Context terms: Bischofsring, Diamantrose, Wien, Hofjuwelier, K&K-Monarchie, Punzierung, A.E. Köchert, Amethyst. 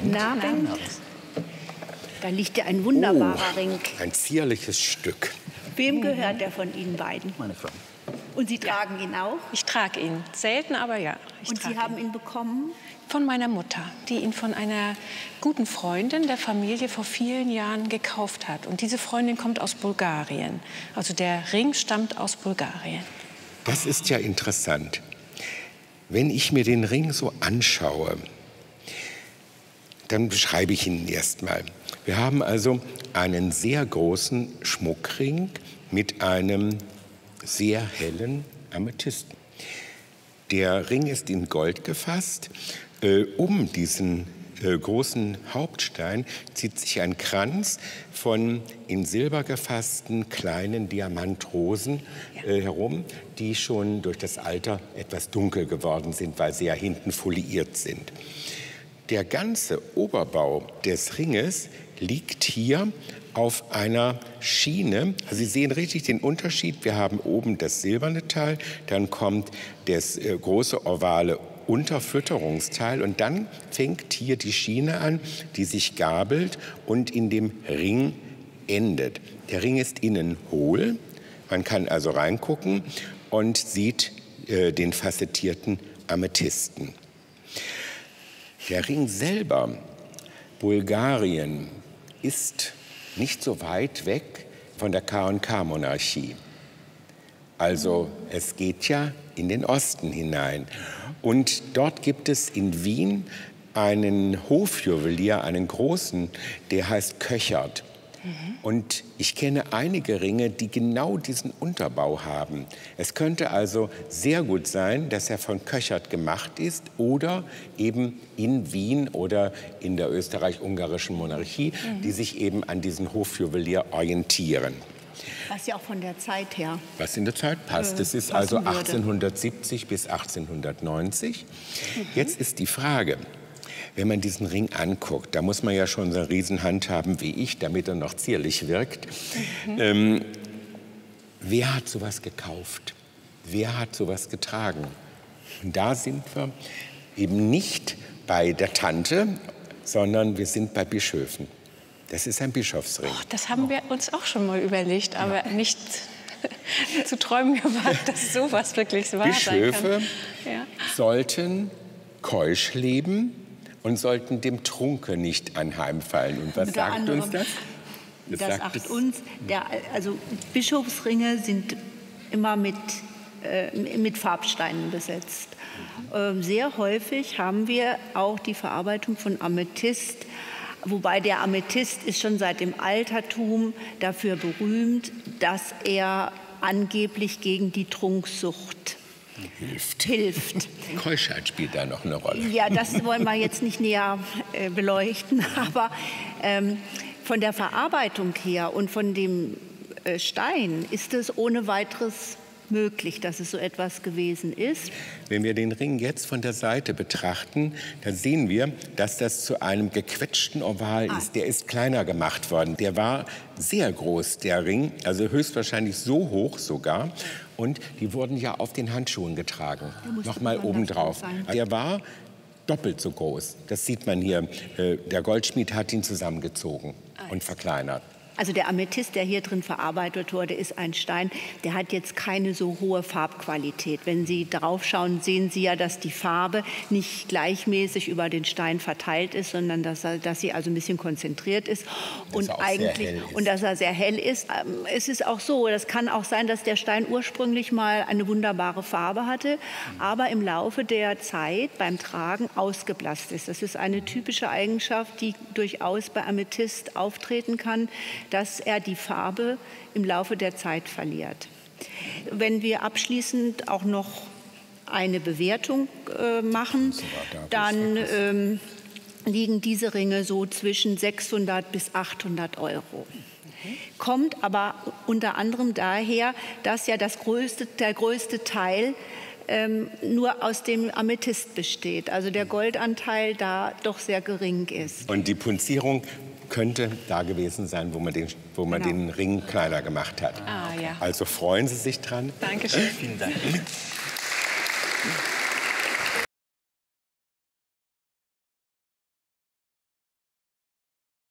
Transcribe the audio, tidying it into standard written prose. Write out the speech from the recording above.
kommt. Nahring. Da liegt ja ein wunderbarer Ring. Ein zierliches Stück. Wem gehört der von Ihnen beiden? Meine Frau. Und Sie tragen ihn auch? Ich trage ihn. Selten, aber ja. Und Sie haben ihn bekommen? Von meiner Mutter, die ihn von einer guten Freundin der Familie vor vielen Jahren gekauft hat. Und diese Freundin kommt aus Bulgarien. Also der Ring stammt aus Bulgarien. Das ist ja interessant. Wenn ich mir den Ring so anschaue, dann beschreibe ich ihn erstmal. Wir haben also einen sehr großen Schmuckring mit einem sehr hellen Amethysten. Der Ring ist in Gold gefasst. Um diesen großen Hauptstein zieht sich ein Kranz von in Silber gefassten kleinen Diamantrosen herum, die schon durch das Alter etwas dunkel geworden sind, weil sie ja hinten foliiert sind. Der ganze Oberbau des Ringes liegt hier auf einer Schiene. Also Sie sehen richtig den Unterschied. Wir haben oben das silberne Teil, dann kommt das große ovale Unterfütterungsteil und dann fängt hier die Schiene an, die sich gabelt und in dem Ring endet. Der Ring ist innen hohl, man kann also reingucken und sieht den facettierten Amethysten. Der Ring selber, Bulgarien, ist nicht so weit weg von der K&K-Monarchie. Also es geht ja in den Osten hinein. Und dort gibt es in Wien einen Hofjuwelier, einen großen, der heißt Köchert. Und ich kenne einige Ringe, die genau diesen Unterbau haben. Es könnte also sehr gut sein, dass er von Köchert gemacht ist oder eben in Wien oder in der österreich-ungarischen Monarchie, die sich eben an diesen Hofjuwelier orientieren. Was ja auch von der Zeit her. Was in der Zeit passt. Das ist also 1870 bis 1890. Jetzt ist die Frage, wenn man diesen Ring anguckt, da muss man ja schon so eine Riesenhand haben wie ich, damit er noch zierlich wirkt. Wer hat sowas gekauft? Wer hat sowas getragen? Und da sind wir eben nicht bei der Tante, sondern wir sind bei Bischöfen. Das ist ein Bischofsring. Och, das haben wir uns auch schon mal überlegt, aber nicht zu träumen gewagt, dass sowas wirklich wahr sein kann. Bischöfe sollten keusch leben und sollten dem Trunke nicht anheimfallen. Und was sagt uns das? Das sagt uns, also Bischofsringe sind immer mit Farbsteinen besetzt. Sehr häufig haben wir auch die Verarbeitung von Amethyst. Wobei der Amethyst ist schon seit dem Altertum dafür berühmt, dass er angeblich gegen die Trunksucht hilft. Keuschheit spielt da noch eine Rolle. Ja, das wollen wir jetzt nicht näher beleuchten. Aber von der Verarbeitung her und von dem Stein ist es ohne weiteres möglich, dass es so etwas gewesen ist. Wenn wir den Ring jetzt von der Seite betrachten, dann sehen wir, dass das zu einem gequetschten Oval ist. Der ist kleiner gemacht worden. Der war sehr groß, der Ring, also höchstwahrscheinlich so hoch sogar. Und die wurden ja auf den Handschuhen getragen, nochmal obendrauf. Der war doppelt so groß. Das sieht man hier. Der Goldschmied hat ihn zusammengezogen und verkleinert. Also der Amethyst, der hier drin verarbeitet wurde, ist ein Stein, der hat jetzt keine so hohe Farbqualität. Wenn Sie drauf schauen, sehen Sie ja, dass die Farbe nicht gleichmäßig über den Stein verteilt ist, sondern dass sie also ein bisschen konzentriert ist und eigentlich dass er sehr hell ist. Es ist auch so, das kann auch sein, dass der Stein ursprünglich mal eine wunderbare Farbe hatte, aber im Laufe der Zeit beim Tragen ausgeblasst ist. Das ist eine typische Eigenschaft, die durchaus bei Amethyst auftreten kann, dass er die Farbe im Laufe der Zeit verliert. Wenn wir abschließend auch noch eine Bewertung machen, dann liegen diese Ringe so zwischen 600 bis 800 €. Kommt aber unter anderem daher, dass ja der größte Teil nur aus dem Amethyst besteht, also der Goldanteil da doch sehr gering ist. Und die Punzierung könnte da gewesen sein, wo man den Ring kleiner gemacht hat. Also freuen Sie sich dran. Dankeschön. Vielen Dank.